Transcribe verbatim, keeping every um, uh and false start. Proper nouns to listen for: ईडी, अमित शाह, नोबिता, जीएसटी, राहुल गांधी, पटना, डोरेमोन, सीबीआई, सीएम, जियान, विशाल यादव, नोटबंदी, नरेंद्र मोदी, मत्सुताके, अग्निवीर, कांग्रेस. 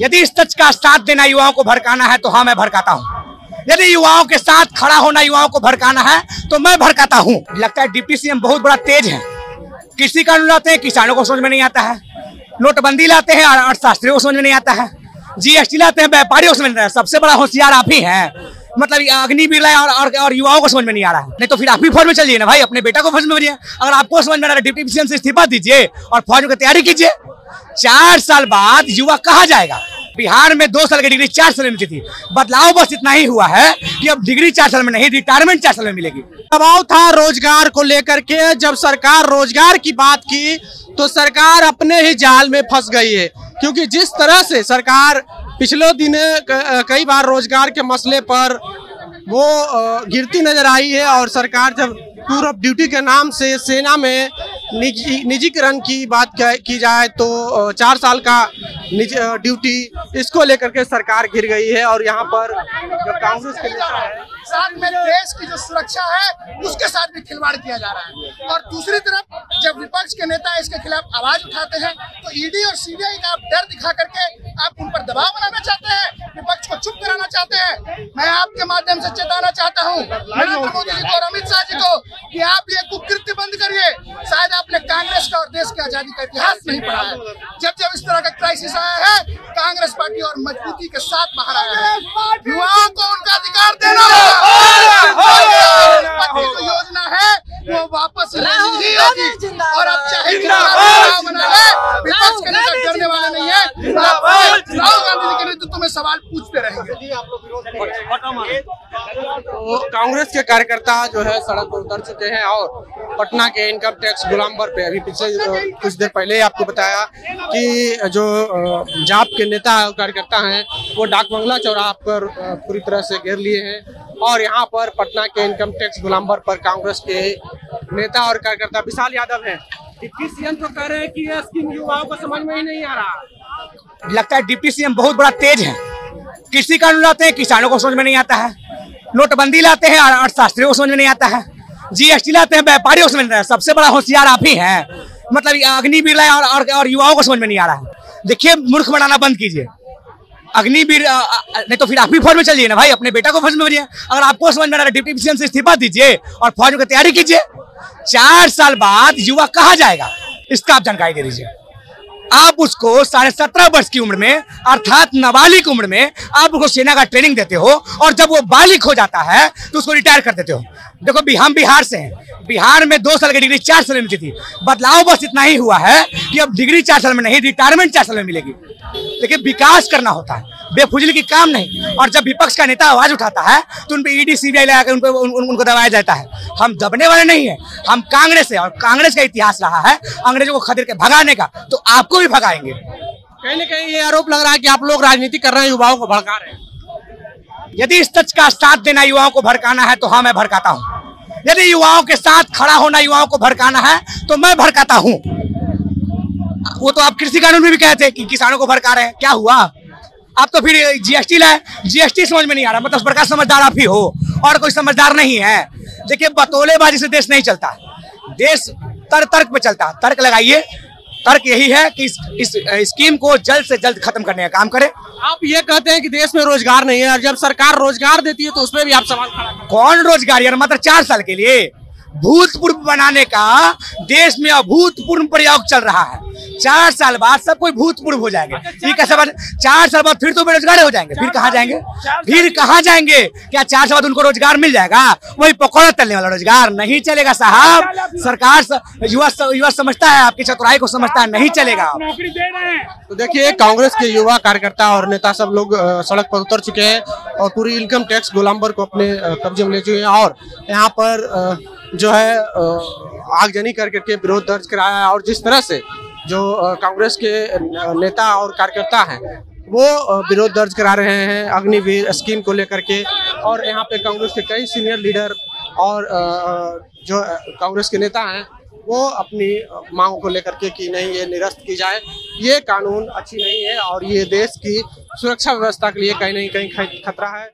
यदि इस सच का साथ देना युवाओं को भड़काना है तो हाँ मैं भड़काता हूँ, यदि युवाओं के साथ खड़ा होना युवाओं को भड़काना है तो मैं भड़काता हूँ। लगता है डिप्टी सीएम बहुत बड़ा तेज है, कृषि कानून लाते हैं किसानों को समझ में नहीं आता है, नोटबंदी लाते हैं अर्थशास्त्रियों को समझ में नहीं आता है, जीएसटी लाते हैं व्यापारियों को समझ में नहीं आता है। सबसे बड़ा होशियार आप ही है, मतलब अग्निवीर लाए और और युवाओं को समझ में नहीं आ रहा है। नहीं तो फिर आप भी फौज में चलिए ना भाई, अपने बेटा को फौज में भेजिए। अगर आपको समझ में आ रहा है डिप्टी सीएम से इस्तीफा दीजिए और फौज की तैयारी कीजिए। चार साल बाद युवा कहाँ जाएगा? बिहार में दो साल की डिग्री चार साल में मिलती थी, बदलाव बस इतना ही हुआ है कि अब डिग्री चार साल में नहीं, रिटायरमेंट चार साल में मिलेगी। दबाव था रोजगार को लेकर के, जब सरकार रोजगार की बात की तो सरकार अपने ही जाल में फंस गई है, क्योंकि जिस तरह से सरकार पिछले दिन कई बार रोजगार के मसले पर वो गिरती नजर आई है, और सरकार जब टूर ऑफ ड्यूटी के नाम से सेना में निजी निजीकरण की बात की जाए तो चार साल का ड्यूटी, इसको लेकर के सरकार गिर गई है। और यहाँ पर जो कांग्रेस के नेता है, साथ में देश की जो सुरक्षा है उसके साथ भी खिलवाड़ किया जा रहा है, और दूसरी तरफ जब विपक्ष के नेता इसके खिलाफ आवाज उठाते हैं तो ईडी और सीबीआई का आप डर दिखा करके आप उन पर दबाव बनाना चाहते हैं, विपक्ष को चुप कराना चाहते हैं। मैं आपके माध्यम से चेताना चाहता हूँ नरेंद्र मोदी जी को और अमित शाह जी को कि आप ये कुकृत्य बंद करिए। शायद आपने कांग्रेस का और देश की आजादी का इतिहास नहीं पढ़ा है। जब जब इस तरह का क्राइसिस आया है, कांग्रेस पार्टी और मजबूती के साथ बाहर आया है। युवाओं को उनका अधिकार देना होगा, जो योजना है वो वापस लेनी ही होगी, और अब चाहे विपक्ष के नेता डरने वाला नहीं है, राहुल गांधी के नेतृत्व में सवाल पूछते रहेंगे। तो कांग्रेस के कार्यकर्ता जो है सड़क पर उतर चुके हैं, और पटना के इनकम टैक्स गोलंबर पे अभी पिछले कुछ देर पहले आपको बताया कि जो जाप के नेता कार्यकर्ता हैं वो डाक बंगला चौराहा पर पूरी तरह से घेर लिए हैं, और यहाँ पर पटना के इनकम टैक्स गोलंबर पर कांग्रेस के नेता और कार्यकर्ता विशाल यादव हैं। डिप्टी सीएम तो कह रहे हैं कि यह स्कीम युवाओं को समझ में ही नहीं आ रहा। लगता है डिप्टी सीएम बहुत बड़ा तेज है, कृषि कानून लाते हैं किसानों को समझ में नहीं आता है, नोटबंदी लाते हैं अर्थशास्त्रियों को समझ में नहीं आता है, जीएसटी लाते हैं व्यापारियों को समझ में नहीं आता है। सबसे बड़ा होशियार आप ही है, मतलब अग्निवीर लाए और, और, और युवाओं को समझ में नहीं आ रहा है। देखिए मूर्ख बनाना बंद कीजिए अग्निवीर, नहीं तो फिर आप भी फौज में चलिए ना भाई, अपने बेटा को फौज में भेजिए। अगर आपको समझ में आ रहा है डिप्टी सीएम से इस्तीफा दीजिए और फौज की तैयारी कीजिए। चार साल बाद युवा कहाँ जाएगा, इसका आप जानकारी दे दीजिए। आप उसको साढ़े सत्रह वर्ष की उम्र में, अर्थात नाबालिग उम्र में आप उसको सेना का ट्रेनिंग देते हो, और जब वो बालिग हो जाता है तो उसको रिटायर कर देते हो। देखो हम बिहार से हैं, बिहार में दो साल की डिग्री चार साल में मिलती थी, बदलाव बस इतना ही हुआ है कि अब डिग्री चार साल में नहीं, रिटायरमेंट चार साल में मिलेगी। लेकिन विकास करना होता है, बेफुजली की काम नहीं। और जब विपक्ष का नेता आवाज उठाता है तो उन पर ईडी सीबीआई लगाकर उनको उन, उन, उनको दबाया जाता है। हम दबने वाले नहीं है, हम कांग्रेस है, और कांग्रेस का इतिहास रहा है अंग्रेजों को खदेड़ के भगाने का, तो आपको भी भगाएंगे। कहीं ना कहीं ये आरोप लग रहा है कि आप लोग राजनीति कर रहे हैं, युवाओं को भड़का रहे हैं। यदि इस सच का साथ देना युवाओं को भड़काना है तो हाँ मैं भड़काता हूँ, यदि युवाओं के साथ खड़ा होना युवाओं को भड़काना है तो मैं भड़काता हूँ। वो तो आप कृषि कानून में भी कहते हैं कि किसानों को भड़का रहे हैं, क्या हुआ? आप तो फिर जीएसटी लाए, जीएसटी समझ में नहीं आ रहा, मतलब सरकार समझदार आप ही हो और कोई समझदार नहीं है। देखिए बतौलेबाजी से देश नहीं चलता, देश तर तर्क पे चलता है। तर्क लगाइए, तर्क यही है कि इस, इस स्कीम को जल्द से जल्द खत्म करने का काम करें। आप ये कहते हैं कि देश में रोजगार नहीं है, और जब सरकार रोजगार देती है तो उसमें भी आप सवाल खड़ा करते हैं। कौन रोजगार यार, मात्र चार साल के लिए भूतपूर्व बनाने का देश में अभूतपूर्व प्रयोग चल रहा है। चार साल बाद सब कोई भूतपूर्व हो जाएंगे, ठीक है? चार साल बाद फिर तो बेरोजगार हो जाएंगे, फिर कहाँ जाएंगे, फिर कहाँ जाएंगे? क्या चार साल बाद उनको रोजगार मिल जाएगा? वही पकौड़ा तलने वाला रोजगार नहीं चलेगा साहब। सरकार युवा युवा समझता है, आपकी चतुराई को समझता है, नहीं चलेगा। तो देखिए कांग्रेस के युवा कार्यकर्ता और नेता सब लोग सड़क पर उतर चुके हैं और पूरी इनकम टैक्स गोलंबर को अपने कब्जे में ले चुके हैं, और यहाँ पर जो है आगजनी कर करके विरोध दर्ज कराया है। और जिस तरह से जो कांग्रेस के नेता और कार्यकर्ता हैं वो विरोध दर्ज करा रहे हैं अग्निवीर स्कीम को लेकर के, और यहाँ पे कांग्रेस के कई सीनियर लीडर और जो कांग्रेस के नेता हैं वो अपनी मांगों को लेकर के कि नहीं ये निरस्त की जाए, ये कानून अच्छी नहीं है और ये देश की सुरक्षा व्यवस्था के लिए कहीं ना कहीं खतरा है।